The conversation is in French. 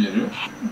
bien lu.